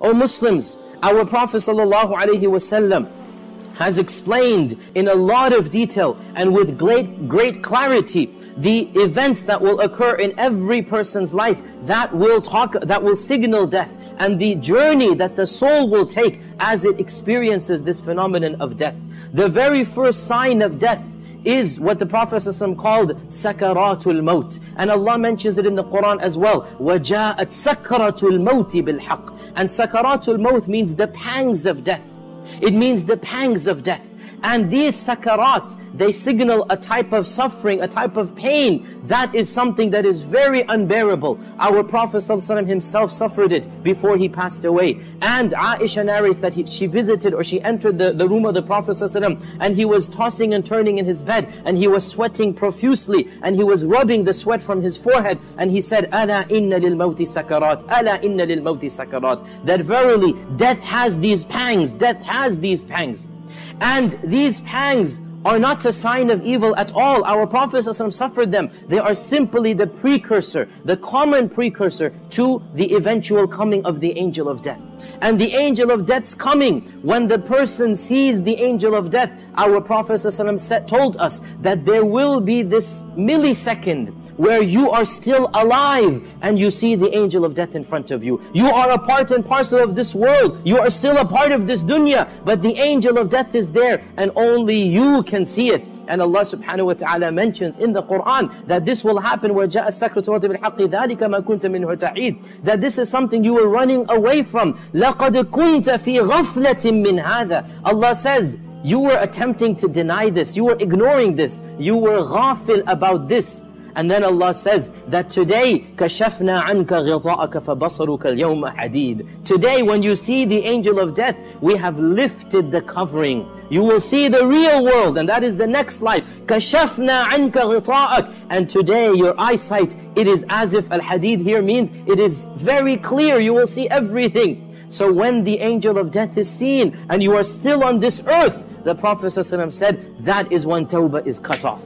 O Muslims, our Prophet ﷺ has explained in a lot of detail and with great clarity the events that will occur in every person's life that will signal death, and the journey that the soul will take as it experiences this phenomenon of death. The very first sign of death is what the Prophet ﷺ called sakaratul maut. And Allah mentions it in the Quran as well. Waja'at sakaratul maut bilhaq. And sakaratul maut means the pangs of death. It means the pangs of death. And these sakarat, they signal a type of suffering, a type of pain. That is something that is very unbearable. Our Prophet ﷺ himself suffered it before he passed away. And Aisha narrates that she visited, or she entered the room of the Prophet ﷺ, and he was tossing and turning in his bed, and he was sweating profusely, and he was rubbing the sweat from his forehead, and he said, "Ala inna lil mawti sakarat, ala inna lil mawti sakarat." That verily, death has these pangs, death has these pangs. And these pangs are not a sign of evil at all. Our Prophet ﷺ suffered them. They are simply the precursor, the common precursor to the eventual coming of the angel of death. And the angel of death's coming, when the person sees the angel of death, our Prophet ﷺ told us that there will be this millisecond where you are still alive and you see the angel of death in front of you. You are a part and parcel of this world. You are still a part of this dunya. But the angel of death is there and only you can see it. And Allah subhanahu wa ta'ala mentions in the Quran that this will happen. That this is something you were running away from. لَقَدْ كُنْتَ فِي غَفْلَةٍ مِّنْ هَذَا. Allah says, you were attempting to deny this, you were ignoring this, you were ghafil about this. And then Allah says that today, كَشَفْنَا عَنْكَ غِطَاءَكَ فَبَصَرُكَ الْيَوْمَ حَدِيدٌ. Today when you see the angel of death, we have lifted the covering. You will see the real world, and that is the next life. كَشَفْنَا عَنْكَ غِطَاءَكَ. And today your eyesight, it is as if al-hadid here means it is very clear, you will see everything. So when the angel of death is seen and you are still on this earth, the Prophet ﷺ said, that is when Tawbah is cut off.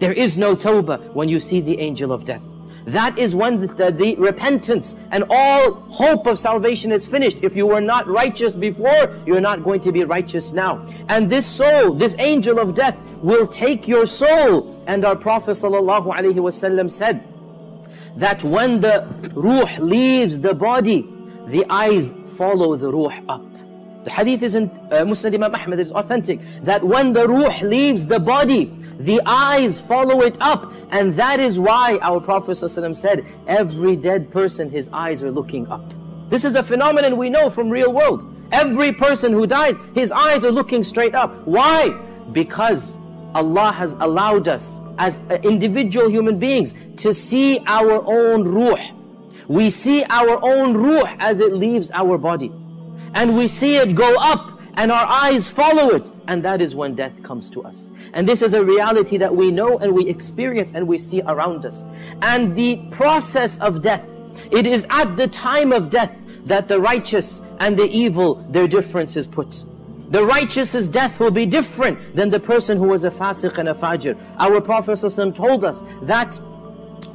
There is no Tawbah when you see the angel of death. That is when the repentance and all hope of salvation is finished. If you were not righteous before, you're not going to be righteous now. And this soul, this angel of death, will take your soul. And our Prophet ﷺ said that when the ruh leaves the body, the eyes follow the ruh up. The hadith is in Musnad Imam Ahmad, it's authentic. That when the ruh leaves the body, the eyes follow it up. And that is why our Prophet ﷺ said, every dead person, his eyes are looking up. This is a phenomenon we know from real world. Every person who dies, his eyes are looking straight up. Why? Because Allah has allowed us as individual human beings to see our own ruh. We see our own ruh as it leaves our body. And we see it go up and our eyes follow it. And that is when death comes to us. And this is a reality that we know and we experience and we see around us. And the process of death, it is at the time of death that the righteous and the evil, their difference is put. The righteous's death will be different than the person who was a fasiq and a fajir. Our Prophet ﷺ told us that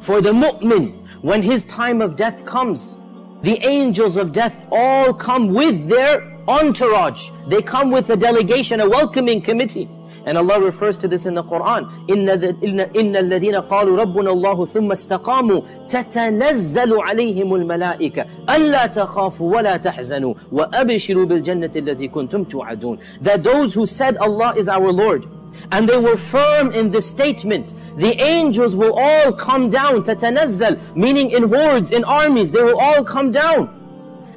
for the mu'min, when his time of death comes, the angels of death all come with their entourage. They come with a delegation, a welcoming committee. And Allah refers to this in the Quran. Inna al-ladina qaalu Rabbi Allahum thumma istaqamu tatenazelu alayhimu al-malaikah alla takhafu wa la tahzanu wa abshiru bil jannati allati kuntum tu'adun. That those who said Allah is our Lord, and they were firm in this statement, the angels will all come down, tatenazzel, meaning in hordes, in armies, they will all come down.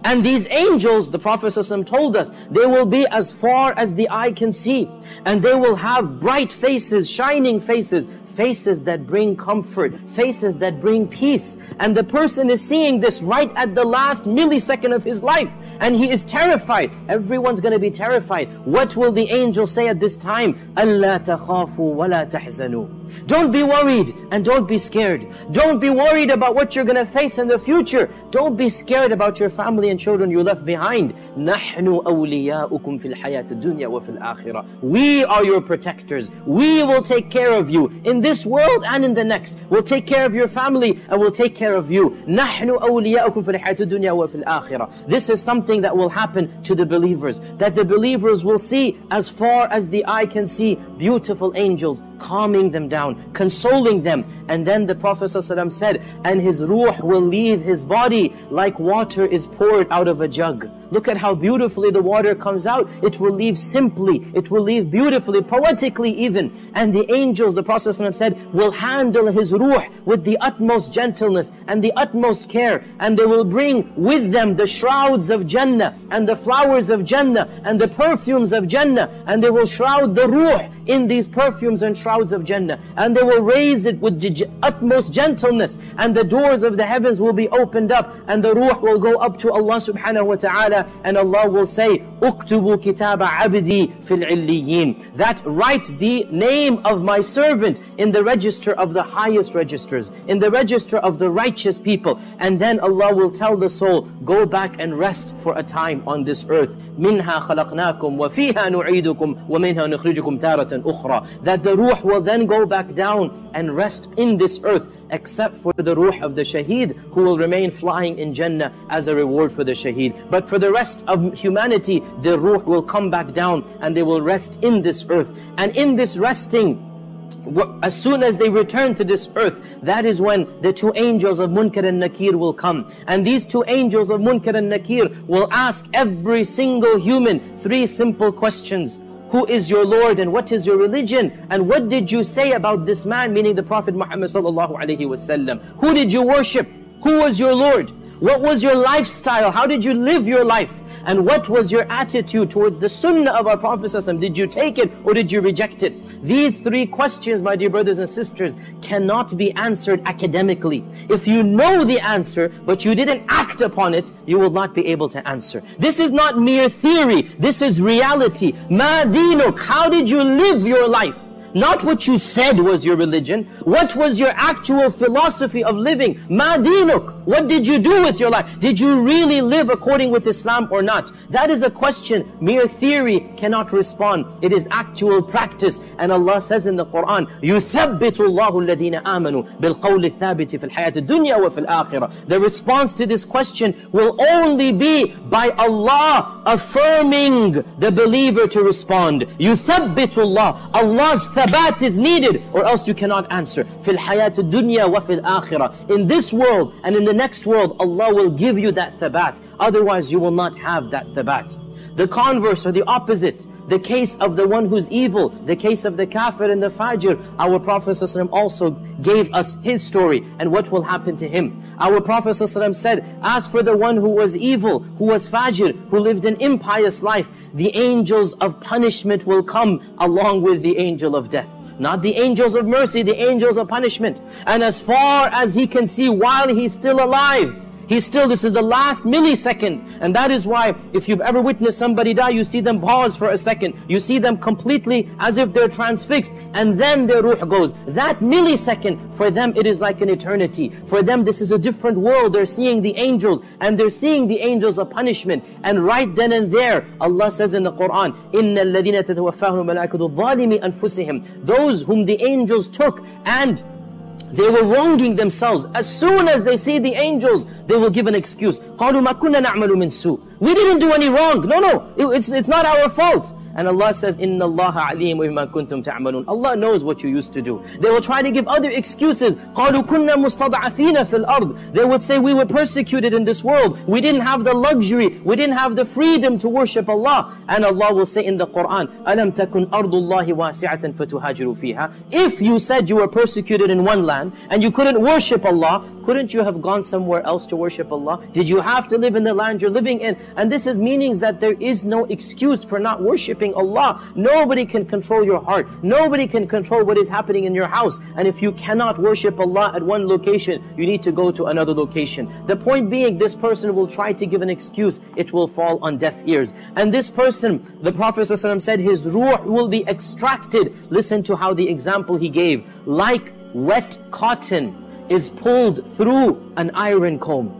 And these angels, the Prophet ﷺ told us, they will be as far as the eye can see. And they will have bright faces, shining faces, faces that bring comfort, faces that bring peace. And the person is seeing this right at the last millisecond of his life. And he is terrified. Everyone's going to be terrified. What will the angels say at this time? أَلَّا تَخَافُوا وَلَا تَحْزَنُوا. Don't be worried and don't be scared. Don't be worried about what you're going to face in the future. Don't be scared about your family and children you left behind. نَحْنُ أَوْلِيَاؤُكُمْ فِي الْحَيَاةِ الدُّنْيَا وَفِي الْآخِرَةِ. We are your protectors. We will take care of you. In this this world and in the next. We'll take care of your family and we'll take care of you. نَحْنُ أَوْلِيَاؤُكُمْ فِي الْحَيَاةِ الدُّنْيَا وَفِي الْآخِرَةِ. This is something that will happen to the believers, that the believers will see, as far as the eye can see, beautiful angels calming them down, consoling them. And then the Prophet ﷺ said, and his ruh will leave his body like water is poured out of a jug. Look at how beautifully the water comes out. It will leave simply, it will leave beautifully, poetically even. And the angels, the Prophet ﷺ said, will handle his ruh with the utmost gentleness and the utmost care. And they will bring with them the shrouds of Jannah and the flowers of Jannah and the perfumes of Jannah. And they will shroud the ruh in these perfumes and shrouds of Jannah. And they will raise it with utmost gentleness. And the doors of the heavens will be opened up. And the ruh will go up to Allah subhanahu wa ta'ala. And Allah will say, Uktubu kitaba abdi fil illiyin. That write the name of my servant in the register of the highest registers, in the register of the righteous people. And then Allah will tell the soul, go back and rest for a time on this earth. Minha khalaqnakum wa fiha nu'idukum wa minha nukhrijukum taratan ukhra. That the ruh will then go back down and rest in this earth, except for the ruh of the Shaheed, who will remain flying in Jannah as a reward for the Shaheed. But for the rest of humanity, the ruh will come back down and they will rest in this earth. And in this resting, as soon as they return to this earth, that is when the two angels of Munkar and Nakir will come. And these two angels of Munkar and Nakir will ask every single human three simple questions. Who is your Lord and what is your religion? And what did you say about this man, meaning the Prophet Muhammad sallallahu alaihi wasallam? Who did you worship? Who was your Lord? What was your lifestyle? How did you live your life? And what was your attitude towards the sunnah of our Prophet? Did you take it or did you reject it? These three questions, my dear brothers and sisters, cannot be answered academically. If you know the answer, but you didn't act upon it, you will not be able to answer. This is not mere theory. This is reality. Ma deenuk, how did you live your life? Not what you said was your religion. What was your actual philosophy of living? Ma deenuk? What did you do with your life? Did you really live according with Islam or not? That is a question mere theory cannot respond. It is actual practice. And Allah says in the Quran, "Yuthabbitu llahulladheena amanu bilqawl athabiti fil hayati dunya wa fil akhirah." The response to this question will only be by Allah affirming the believer to respond. Yuthabbitu Allah. Allah's Thabat is needed, or else you cannot answer. فِي الْحَيَاةِ الدُّنْيَا وَفِي الْآخِرَةِ. In this world and in the next world, Allah will give you that Thabat. Otherwise, you will not have that Thabat. The converse or the opposite, the case of the one who's evil, the case of the kafir and the fajir, our Prophet ﷺ also gave us his story and what will happen to him. Our Prophet ﷺ said, as for the one who was evil, who was fajir, who lived an impious life, the angels of punishment will come along with the angel of death. Not the angels of mercy, the angels of punishment. And as far as he can see while he's still alive, this is the last millisecond. And that is why if you've ever witnessed somebody die, you see them pause for a second. You see them completely as if they're transfixed. And then their ruh goes. That millisecond, for them it is like an eternity. For them this is a different world. They're seeing the angels. And they're seeing the angels of punishment. And right then and there, Allah says in the Quran, Inna Ladina tatawaffahu al-zalimi anfusihim. Those whom the angels took and they were wronging themselves. As soon as they see the angels, they will give an excuse. قَالُوا مَا كُنَّا نَعْمَلُ مِنْ سُوءٍ. We didn't do any wrong. No, it's not our fault. And Allah says, Inna Allahu alim bima kuntum ta'malun. Allah knows what you used to do. They will try to give other excuses. قَالُوا كُنَّا مُسْتَضْعَفِينَ فِي الْأَرْضِ. They would say, we were persecuted in this world. We didn't have the luxury. We didn't have the freedom to worship Allah. And Allah will say in the Quran, أَلَمْ تَكُنْ أَرْضُ اللَّهِ وَاسِعَةً فَتُهَاجِرُوا فِيهَا. If you said you were persecuted in one land and you couldn't worship Allah, couldn't you have gone somewhere else to worship Allah? Did you have to live in the land you're living in? And this is meaning that there is no excuse for not worshipping Allah. Nobody can control your heart. Nobody can control what is happening in your house. And if you cannot worship Allah at one location, you need to go to another location. The point being, this person will try to give an excuse. It will fall on deaf ears. And this person, the Prophet ﷺ said, his ruh will be extracted. Listen to how the example he gave. Like wet cotton is pulled through an iron comb.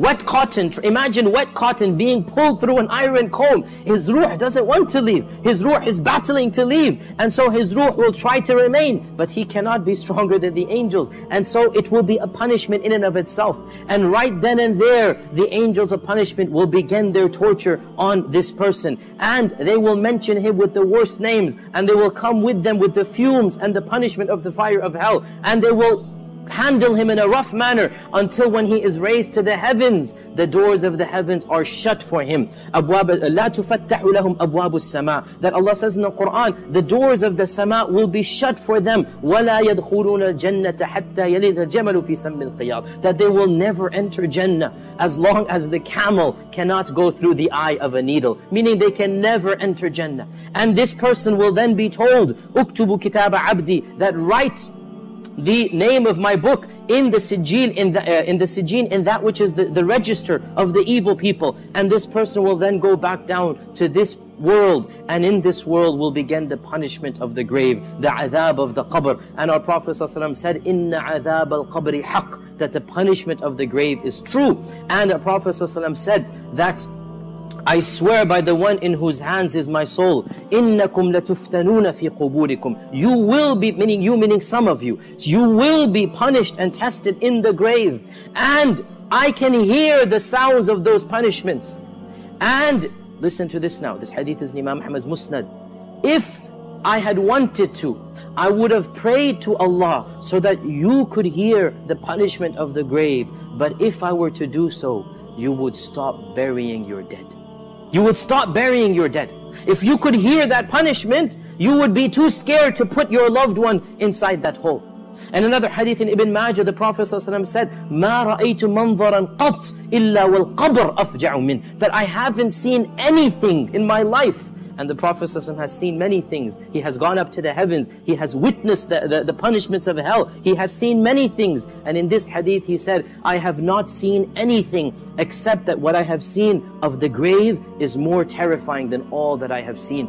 Wet cotton, imagine wet cotton being pulled through an iron comb. His ruh doesn't want to leave. His ruh is battling to leave. And so his ruh will try to remain. But he cannot be stronger than the angels. And so it will be a punishment in and of itself. And right then and there, the angels of punishment will begin their torture on this person. And they will mention him with the worst names. And they will come with them with the fumes and the punishment of the fire of hell. And they will handle him in a rough manner until when he is raised to the heavens, the doors of the heavens are shut for him. That Allah says in the Quran, the doors of the sama will be shut for them. That they will never enter Jannah as long as the camel cannot go through the eye of a needle. Meaning they can never enter Jannah. And this person will then be told, Uktubu kitaba abdi, that write the name of my book in the sijjin, in that which is the register of the evil people. And this person will then go back down to this world, and in this world will begin the punishment of the grave, the azaab of the qabr. And our Prophet ﷺ said, inna azaab al-qabri haq, that the punishment of the grave is true. And the Prophet ﷺ said that, I swear by the one in whose hands is my soul, innakum latuftanuna fi quburikum. You will be, meaning you, meaning some of you, you will be punished and tested in the grave. And I can hear the sounds of those punishments. And listen to this now, this hadith is in Imam Ahmad's Musnad. If I had wanted to, I would have prayed to Allah so that you could hear the punishment of the grave. But if I were to do so, you would stop burying your dead. You would stop burying your dead. If you could hear that punishment, you would be too scared to put your loved one inside that hole. And another hadith in Ibn Majah, the Prophet ﷺ said, مَا رَأَيْتُ مَنْظَرًا قَطْ إِلَّا وَالْقَبْرُ أَفْجَعُ مِنْهُ. That I haven't seen anything in my life. And the Prophet ﷺ has seen many things. He has gone up to the heavens. He has witnessed the punishments of hell. He has seen many things. And in this hadith he said, I have not seen anything except that what I have seen of the grave is more terrifying than all that I have seen.